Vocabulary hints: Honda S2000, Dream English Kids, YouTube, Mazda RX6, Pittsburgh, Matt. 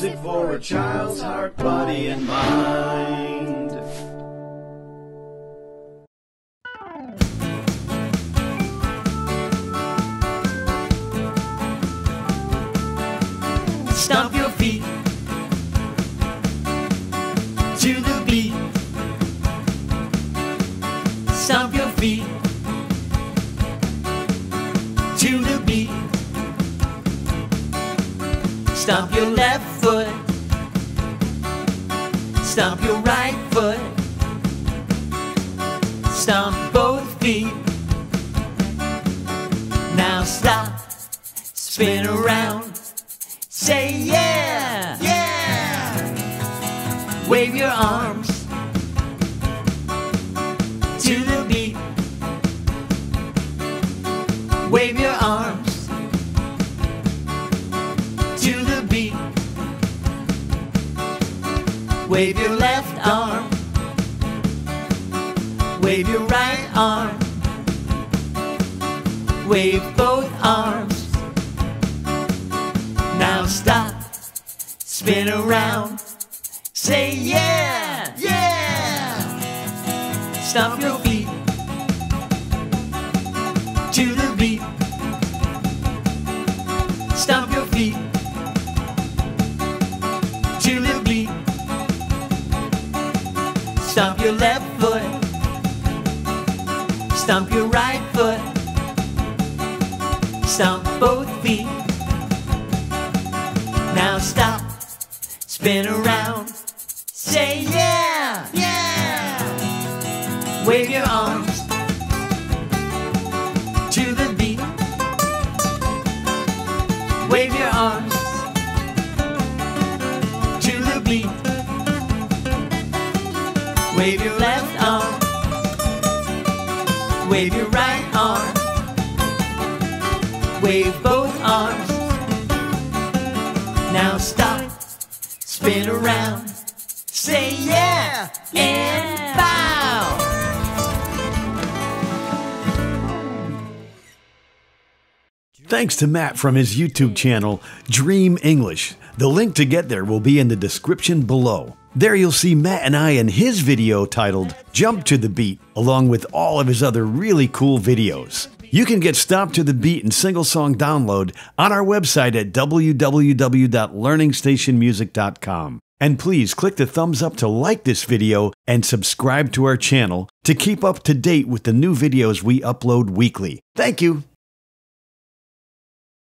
music for a child's heart, body, and mind. Stomp your feet to the beat. Stomp your feet to the beat. Stomp your left foot, stomp your right foot, stomp both feet. Now stop, spin around, say yeah, yeah. Wave your arms to the beat. Wave your arms to the beat. Wave your left arm, wave your right arm, wave both arms. Now stop, spin around, say yeah, yeah. Stomp your feet to the beat. Stomp your feet to the beat. Stomp your left foot, stomp your right foot, stomp both feet. Now stop, spin around, say yeah, yeah. Wave your arms to the beat. Wave your arms to the beat. Wave your left arm, wave your right arm, wave both arms. Now stop, spin around, say yeah, and bow. Thanks to Matt from his YouTube channel, Dream English. The link to get there will be in the description below. There you'll see Matt and I in his video titled Jump to the Beat, along with all of his other really cool videos. You can get Stomp to the Beat and Single Song Download on our website at www.learningstationmusic.com. And please click the thumbs up to like this video and subscribe to our channel to keep up to date with the new videos we upload weekly. Thank you!